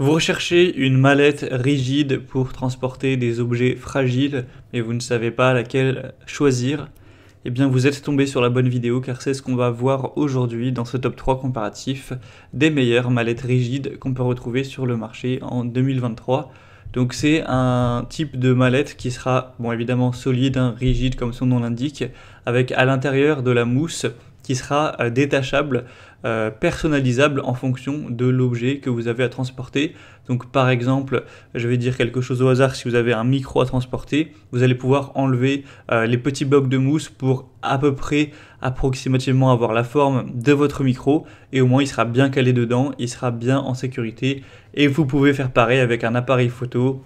Vous recherchez une mallette rigide pour transporter des objets fragiles mais vous ne savez pas laquelle choisir, eh bien vous êtes tombé sur la bonne vidéo car c'est ce qu'on va voir aujourd'hui dans ce top 3 comparatif des meilleures mallettes rigides qu'on peut retrouver sur le marché en 2023. Donc c'est un type de mallette qui sera bon évidemment solide, hein, rigide comme son nom l'indique, avec à l'intérieur de la mousse qui sera détachable, personnalisable en fonction de l'objet que vous avez à transporter. Donc par exemple, je vais dire quelque chose au hasard, si vous avez un micro à transporter, vous allez pouvoir enlever les petits blocs de mousse pour à peu près approximativement avoir la forme de votre micro, et au moins il sera bien calé dedans, il sera bien en sécurité, et vous pouvez faire pareil avec un appareil photo,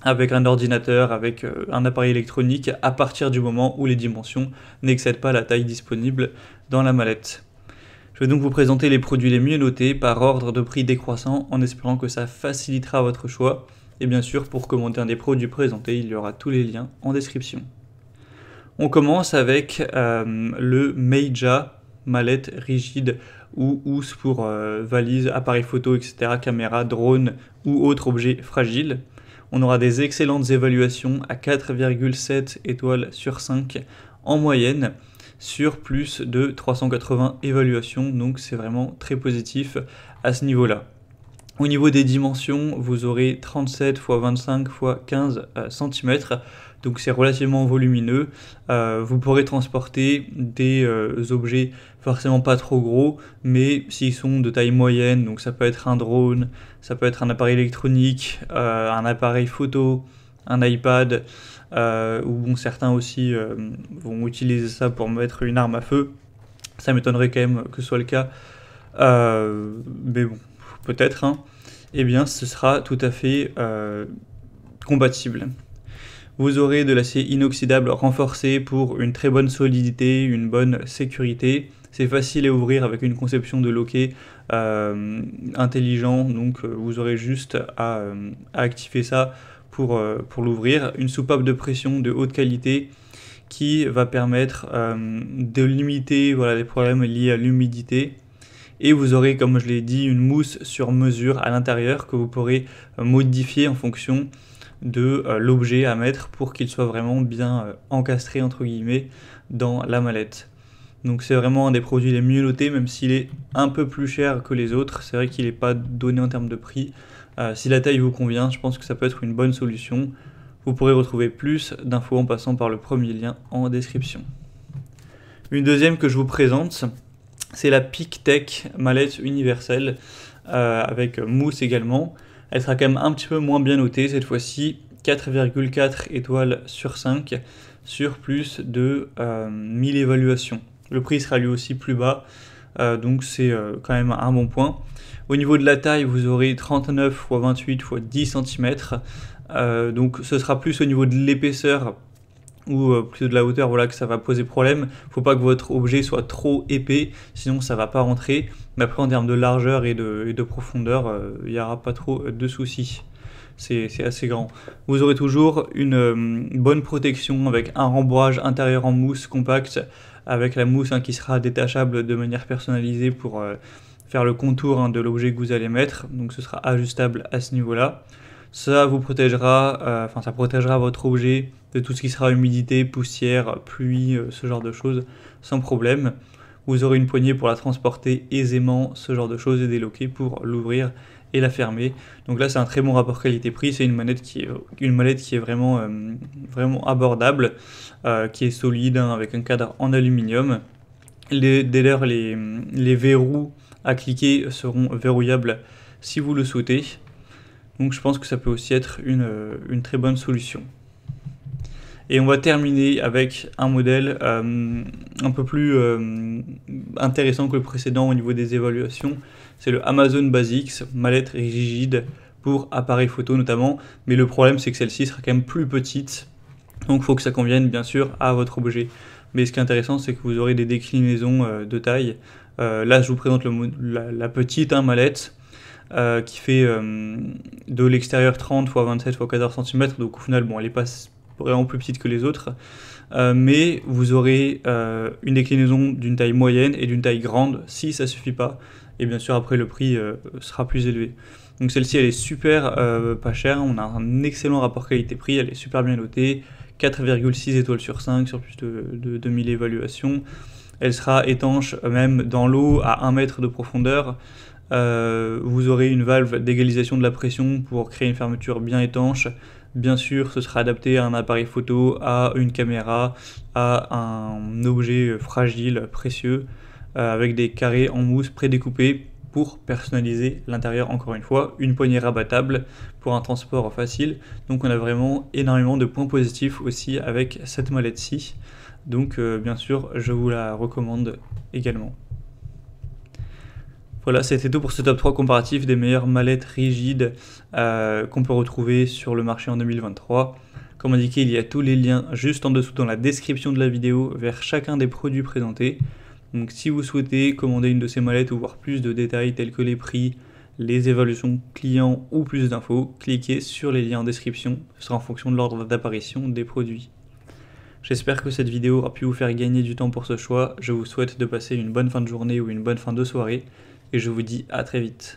avec un ordinateur, avec un appareil électronique, à partir du moment où les dimensions n'excèdent pas la taille disponible dans la mallette. Je vais donc vous présenter les produits les mieux notés par ordre de prix décroissant en espérant que ça facilitera votre choix. Et bien sûr, pour commenter un des produits présentés, il y aura tous les liens en description. On commence avec le MEIJIA, mallette rigide ou housse pour valise, appareil photo, etc., caméra, drone ou autre objet fragile. On aura des excellentes évaluations à 4,7 étoiles sur 5 en moyenne sur plus de 380 évaluations, donc c'est vraiment très positif à ce niveau-là. Au niveau des dimensions, vous aurez 37 x 25 x 15 cm, donc c'est relativement volumineux. Vous pourrez transporter des objets forcément pas trop gros, mais s'ils sont de taille moyenne, donc ça peut être un drone, ça peut être un appareil électronique, un appareil photo, un iPad, ou bon, certains aussi vont utiliser ça pour mettre une arme à feu. Ça m'étonnerait quand même que ce soit le cas, mais bon, peut-être, hein. Eh bien ce sera tout à fait compatible. Vous aurez de l'acier inoxydable renforcé pour une très bonne solidité, une bonne sécurité. C'est facile à ouvrir avec une conception de loquet intelligent, donc vous aurez juste à activer ça pour l'ouvrir. Une soupape de pression de haute qualité qui va permettre de limiter voilà, les problèmes liés à l'humidité. Et vous aurez, comme je l'ai dit, une mousse sur mesure à l'intérieur que vous pourrez modifier en fonction de l'objet à mettre pour qu'il soit vraiment bien encastré entre guillemets dans la mallette. Donc c'est vraiment un des produits les mieux notés, même s'il est un peu plus cher que les autres. C'est vrai qu'il n'est pas donné en termes de prix. Si la taille vous convient, je pense que ça peut être une bonne solution. Vous pourrez retrouver plus d'infos en passant par le premier lien en description. Une deuxième que je vous présente, c'est la PeakTech mallette universelle avec mousse également. Elle sera quand même un petit peu moins bien notée cette fois-ci, 4,4 étoiles sur 5 sur plus de 1000 évaluations. Le prix sera lui aussi plus bas, donc c'est quand même un bon point. Au niveau de la taille, vous aurez 39 x 28 x 10 cm, donc ce sera plus au niveau de l'épaisseur ou plutôt de la hauteur, voilà, que ça va poser problème. Faut pas que votre objet soit trop épais, sinon ça va pas rentrer. Mais après, en termes de largeur et de profondeur, il n'y aura pas trop de soucis. C'est assez grand. Vous aurez toujours une bonne protection avec un rembourrage intérieur en mousse compacte, avec la mousse, hein, qui sera détachable de manière personnalisée pour faire le contour, hein, de l'objet que vous allez mettre. Donc ce sera ajustable à ce niveau-là. Ça vous protégera, ça protégera votre objet de tout ce qui sera humidité, poussière, pluie, ce genre de choses, sans problème. Vous aurez une poignée pour la transporter aisément, ce genre de choses, et des loquets pour l'ouvrir et la fermer. Donc là, c'est un très bon rapport qualité-prix. C'est une mallette qui est vraiment, vraiment abordable, qui est solide, hein, avec un cadre en aluminium. Dès lors, les verrous à cliquer seront verrouillables si vous le souhaitez. Donc je pense que ça peut aussi être une très bonne solution. Et on va terminer avec un modèle un peu plus intéressant que le précédent au niveau des évaluations. C'est le Amazon Basics, mallette rigide pour appareil photo notamment. Mais le problème, c'est que celle-ci sera quand même plus petite. Donc il faut que ça convienne bien sûr à votre objet. Mais ce qui est intéressant, c'est que vous aurez des déclinaisons de taille. Là, je vous présente la petite, hein, mallette. Qui fait de l'extérieur 30 x 27 x 14 cm, donc au final, bon, elle n'est pas vraiment plus petite que les autres, mais vous aurez une déclinaison d'une taille moyenne et d'une taille grande si ça ne suffit pas, et bien sûr après le prix sera plus élevé. Donc celle-ci elle est super pas chère, on a un excellent rapport qualité-prix, elle est super bien notée, 4,6 étoiles sur 5 sur plus de 2000 évaluations. Elle sera étanche même dans l'eau à 1 mètre de profondeur. Vous aurez une valve d'égalisation de la pression pour créer une fermeture bien étanche. Bien sûr, ce sera adapté à un appareil photo, à une caméra, à un objet fragile, précieux, avec des carrés en mousse prédécoupés pour personnaliser l'intérieur, encore une fois, une poignée rabattable pour un transport facile. Donc on a vraiment énormément de points positifs aussi avec cette mallette-ci. Donc bien sûr, je vous la recommande également. Voilà, c'était tout pour ce top 3 comparatif des meilleures mallettes rigides qu'on peut retrouver sur le marché en 2023. Comme indiqué, il y a tous les liens juste en dessous dans la description de la vidéo vers chacun des produits présentés. Donc si vous souhaitez commander une de ces mallettes ou voir plus de détails tels que les prix, les évaluations clients ou plus d'infos, cliquez sur les liens en description. Ce sera en fonction de l'ordre d'apparition des produits. J'espère que cette vidéo aura pu vous faire gagner du temps pour ce choix. Je vous souhaite de passer une bonne fin de journée ou une bonne fin de soirée. Et je vous dis à très vite.